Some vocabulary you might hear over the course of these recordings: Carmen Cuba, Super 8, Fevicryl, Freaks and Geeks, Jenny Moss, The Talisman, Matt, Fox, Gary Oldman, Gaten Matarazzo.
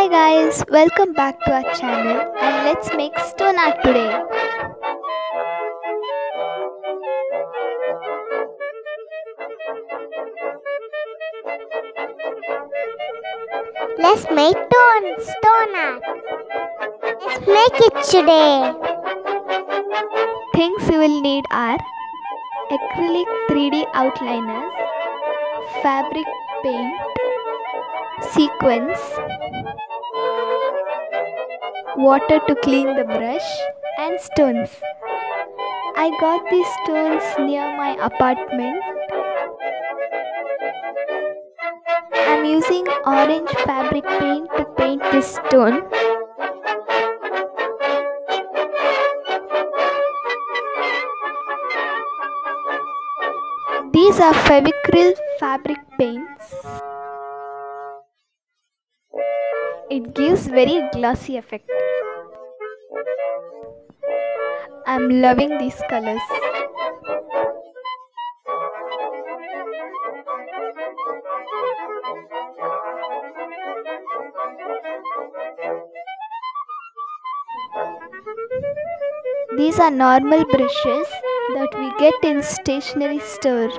Hi guys, welcome back to our channel and let's make stone art today. Let's make stone art. Let's make it today. Things you will need are acrylic 3D outliners, fabric paint, sequins, water to clean the brush, and stones. I got these stones near my apartment. I'm using orange fabric paint to paint this stone. These are Fevicryl fabric paints. It gives very glossy effect. I'm loving these colors. These are normal brushes that we get in stationery store.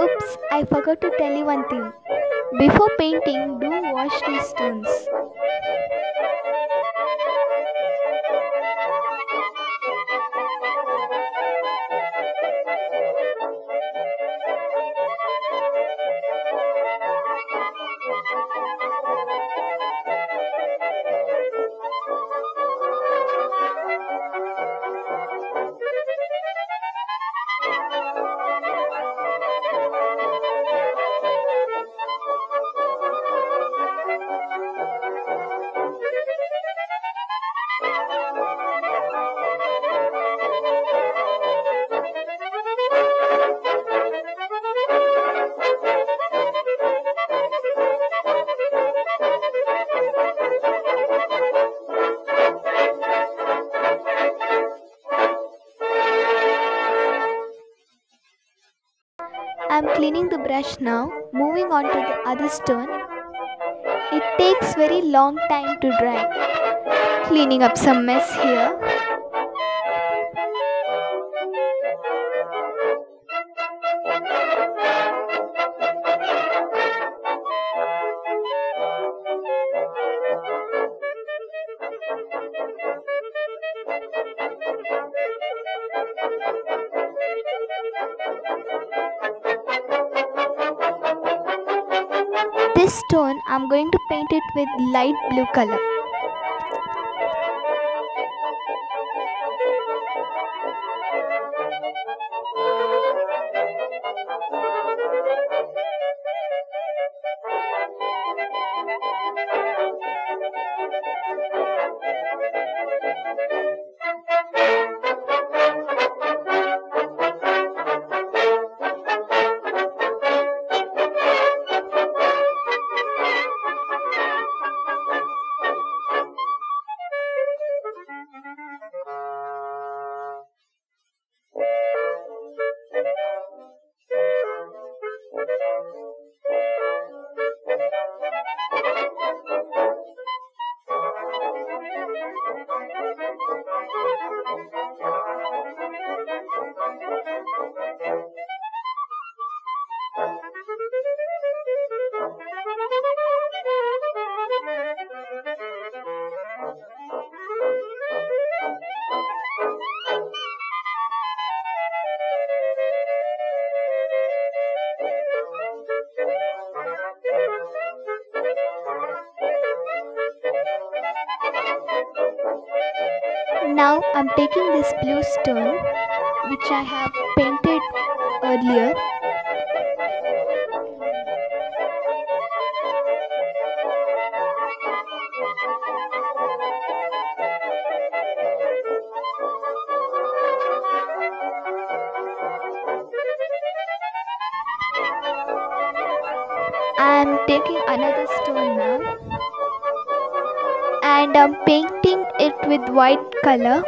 Oops, I forgot to tell you one thing. Before painting, do wash these stones. I am cleaning the brush now. Moving on to the other stone. It takes very long time to dry. Cleaning up some mess here. This stone, I'm going to paint it with light blue color. Now I'm taking this blue stone which I have painted earlier. I'm taking another stone now and I'm painting it with white color.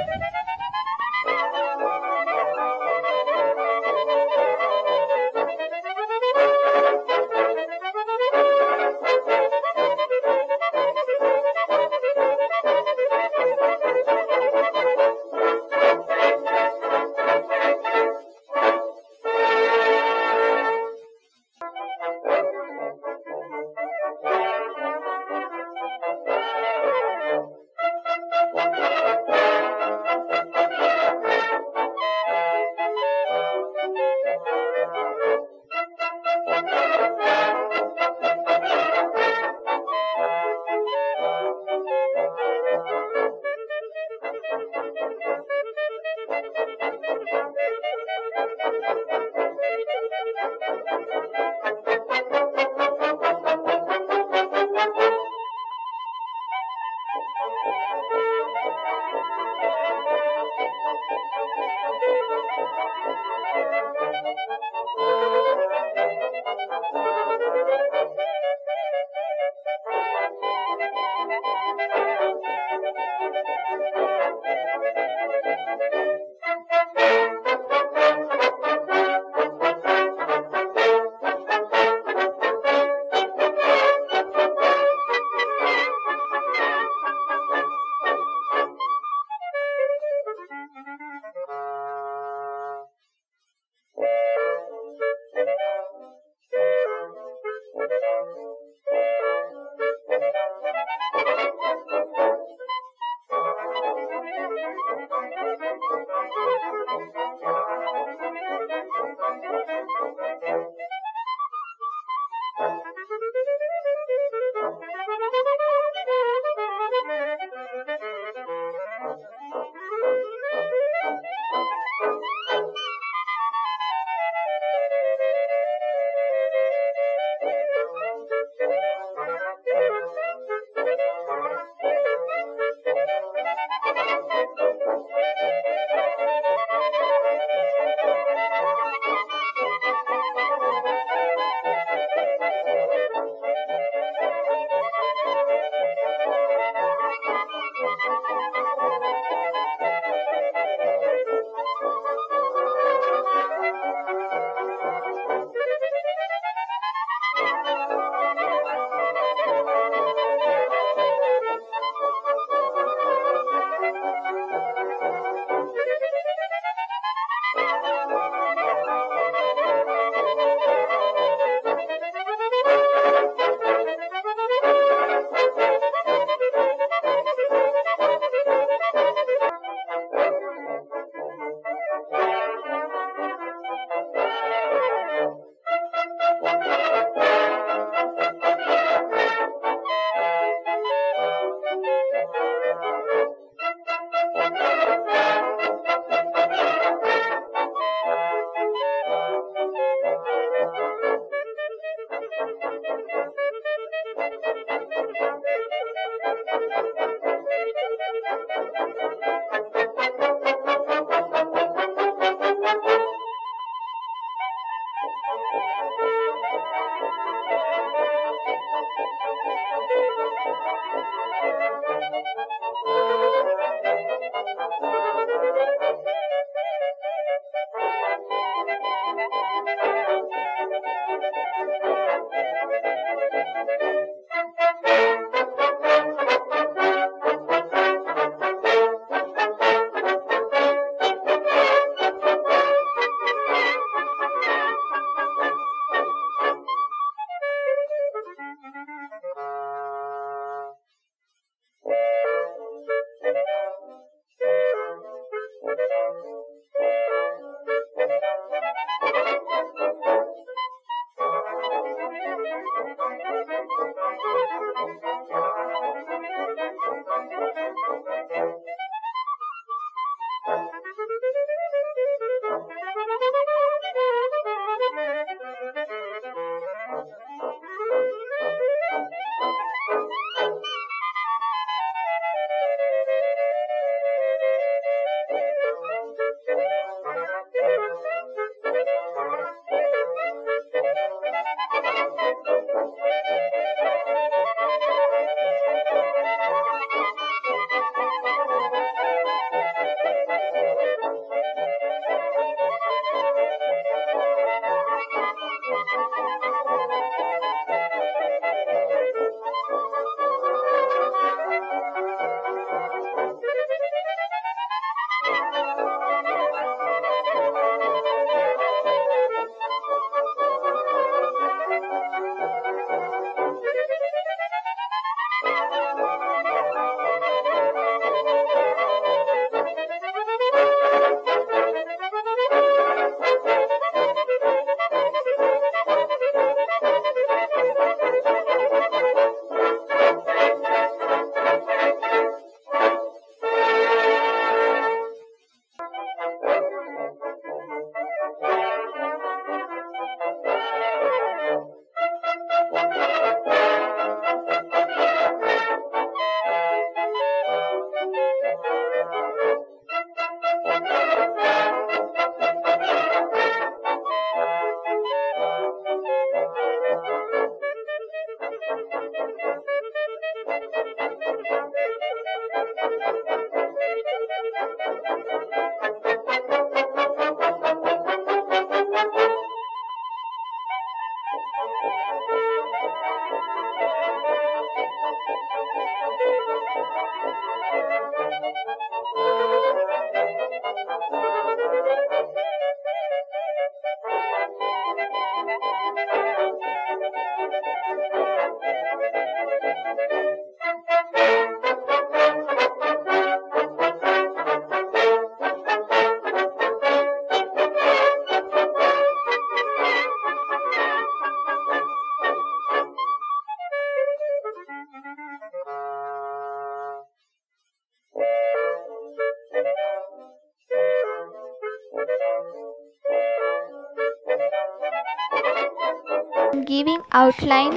Giving outline.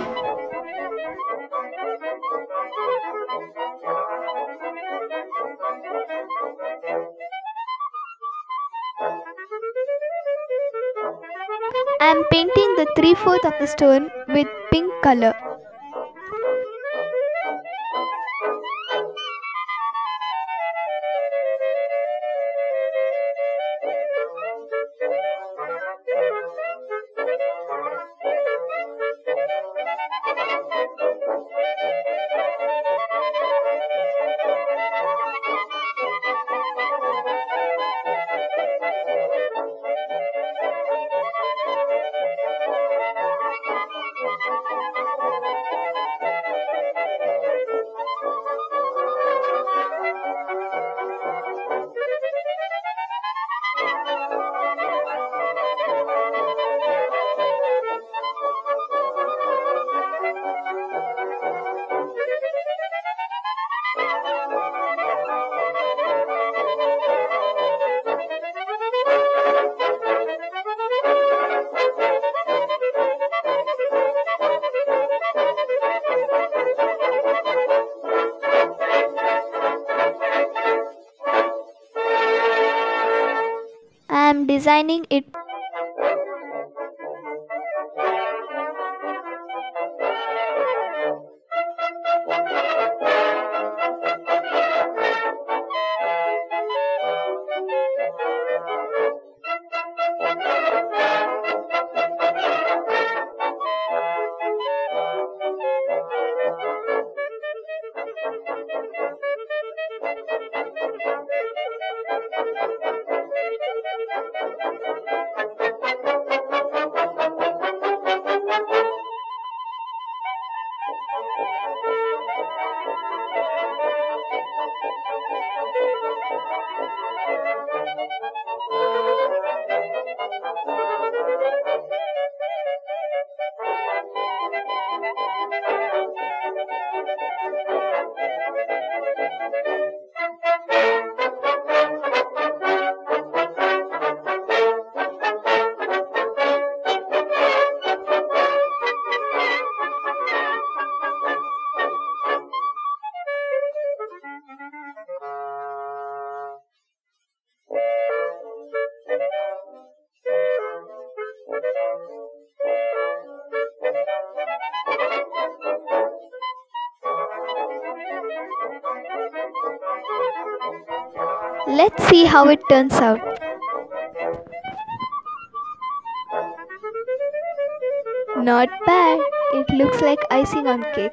I am painting the 3/4 of the stone with pink color. Designing it. Let's see how it turns out. Not bad. It looks like icing on cake.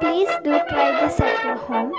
Please do try this at your home.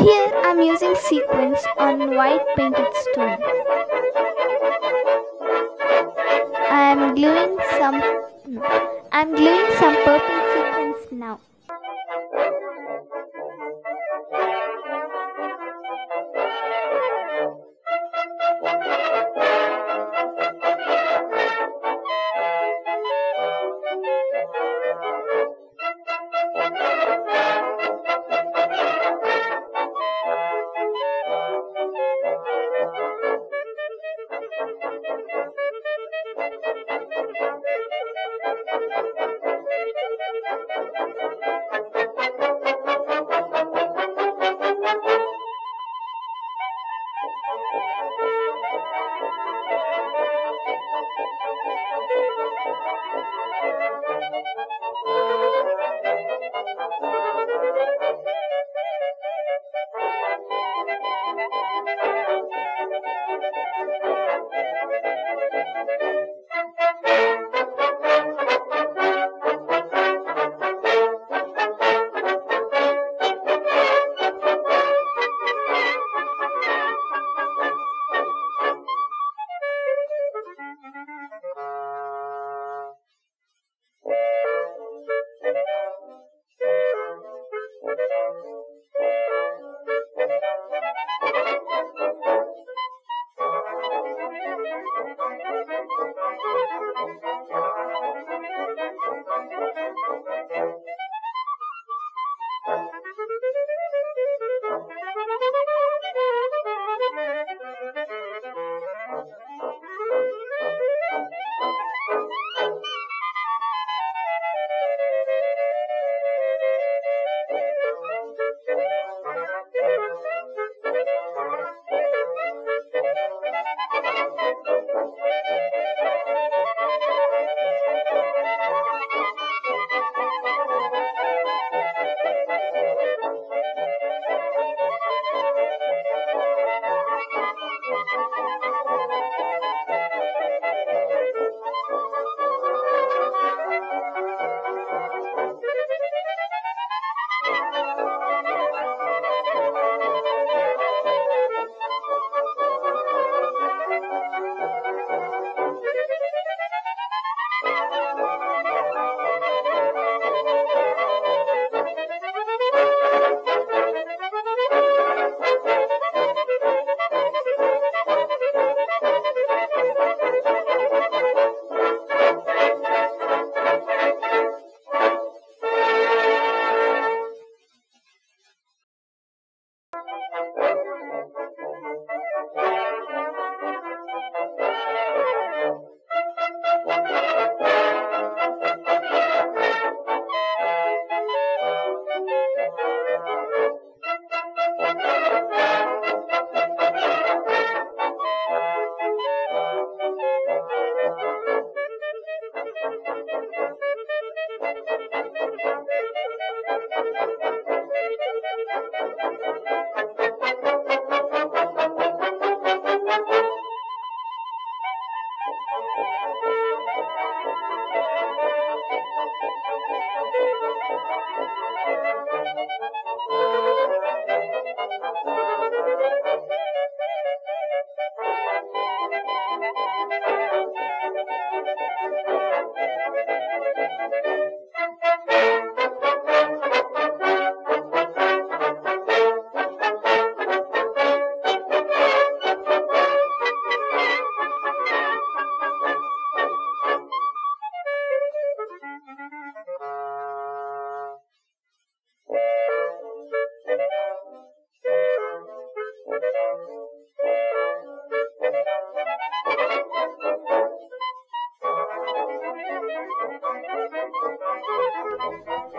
Here I am using sequins on white painted stone. I am gluing some purple sequins now.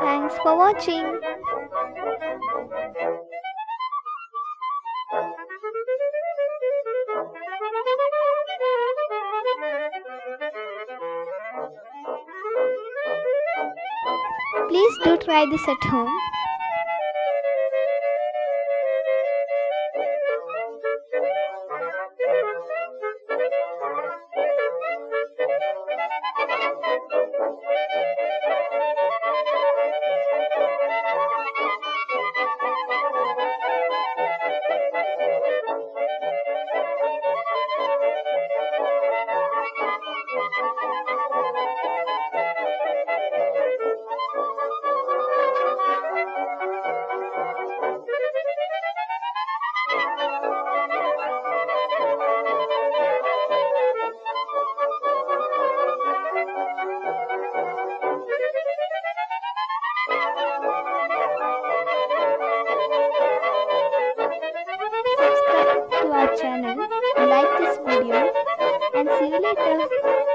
Thanks for watching. Please do try this at home. Subscribe to our channel, like this video, and see you later.